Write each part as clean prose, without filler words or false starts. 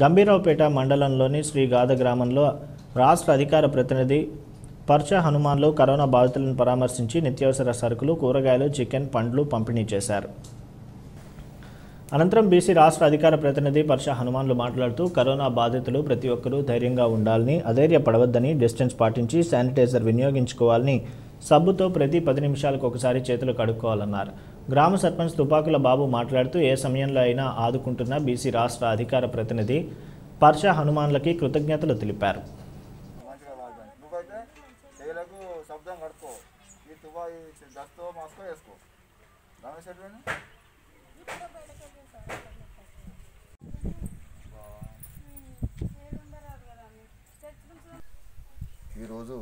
గంభీరావుపేట మండలంలోని శ్రీ గాధ గ్రామంలో రాష్ట్ర అధికార ప్రతినిధి పర్ష హనుమాన్లు కరోనా బాధితులను పరామర్శించి నిత్యావసర సరుకులు, కూరగాయలు, చికెన్, పండ్లు పంపిణీ చేశారు. అనంతరం బీసీ రాష్ట్ర అధికార ప్రతినిధి పర్ష హనుమాన్లు మాట్లాడుతూ, కరోనా బాధితులు ప్రతి ఒక్కరూ ధైర్యంగా ఉండాలని, అధైర్యపడవద్దని, డిస్టెన్స్ పాటించి శానిటైజర్ వినియోగించుకోవాలని, సబ్బుతో ప్రతి 10 నిమిషాలకు ఒకసారి చేతులు కడుక్కోవాలన్నారు. గ్రామ సర్పంచ్ తుపాకుల బాబు మాట్లాడుతూ, ఏ సమయంలో అయినా ఆదుకుంటున్న బీసీ రాష్ట్ర అధికార ప్రతినిధి పర్ష హనుమాన్లకి కృతజ్ఞతలు తెలిపారు. ఈరోజు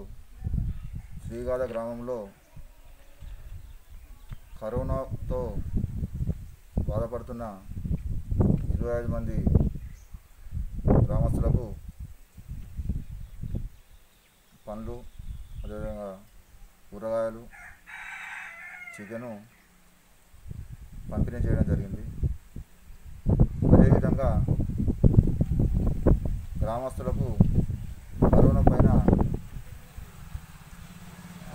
శ్రీగాధ గ్రామంలో కరోనాతో బాధపడుతున్న 25 మంది గ్రామస్తులకు పండ్లు, అదేవిధంగా కూరగాయలు, చికెను పంపిణీ చేయడం జరిగింది. అదేవిధంగా గ్రామస్తులకు కరోనా పైన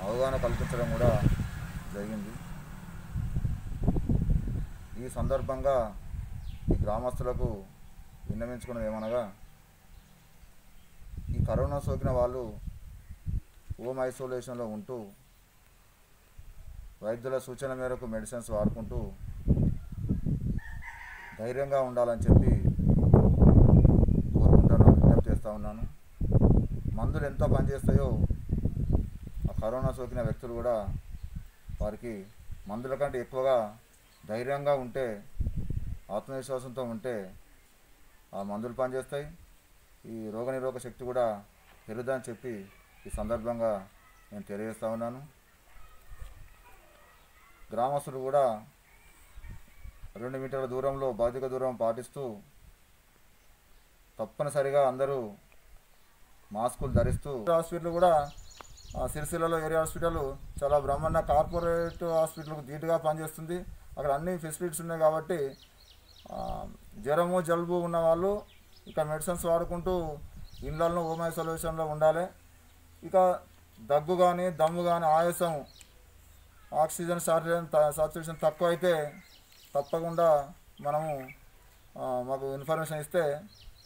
అవగాహన కల్పించడం కూడా జరిగింది. ఈ సందర్భంగా ఈ గ్రామస్తులకు విన్నవించుకున్నది ఏమనగా, ఈ కరోనా సోకిన వాళ్ళు హోమ్ ఐసోలేషన్లో ఉంటూ వైద్యుల సూచన మేరకు మెడిసిన్స్ వాడుకుంటూ ధైర్యంగా ఉండాలని చెప్పి కోరుకుంటాను, విజ్ఞప్తి చేస్తూ ఉన్నాను. మందులు ఎంత పనిచేస్తాయో ఆ కరోనా సోకిన వ్యక్తులు కూడా వారికి మందుల కంటే ఎక్కువగా ధైర్యంగా ఉంటే, ఆత్మవిశ్వాసంతో ఉంటే ఆ మందులు పనిచేస్తాయి, ఈ రోగనిరోధక శక్తి కూడా పెరుగుదని చెప్పి ఈ సందర్భంగా నేను తెలియజేస్తూ ఉన్నాను. గ్రామస్తులు కూడా 2 మీటర్ల దూరంలో భౌతిక దూరం పాటిస్తూ తప్పనిసరిగా అందరూ మాస్కులు ధరిస్తూ, హాస్పిటల్ కూడా సిరిసిల్లలో ఏరియా హాస్పిటల్ చాలా బ్రహ్మాండ కార్పొరేట్ హాస్పిటల్కు ధీటుగా పనిచేస్తుంది. అక్కడ అన్ని ఫెసిలిటీస్ ఉన్నాయి కాబట్టి జ్వరము, జలుబు ఉన్న వాళ్ళు ఇక మెడిసిన్స్ వాడుకుంటూ ఇళ్లలో హోమ్ ఐసోలేషన్లో ఉండాలి. ఇక దగ్గు కానీ, దమ్ము కానీ, ఆయాసం, ఆక్సిజన్ సాచురేషన్ తక్కువ అయితే తప్పకుండా మాకు ఇన్ఫర్మేషన్ ఇస్తే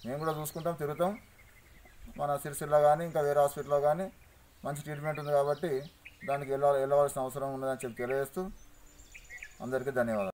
మేము కూడా చూసుకుంటాం, తిరుగుతాం. మన సిరిసిల్ల కానీ ఇంకా వేరే హాస్పిటల్లో కానీ మంచి ట్రీట్మెంట్ ఉంది కాబట్టి దానికి వెళ్ళవలసిన అవసరం ఉన్నదని చెప్పి తెలియజేస్తూ అందరికీ ధన్యవాదాలు.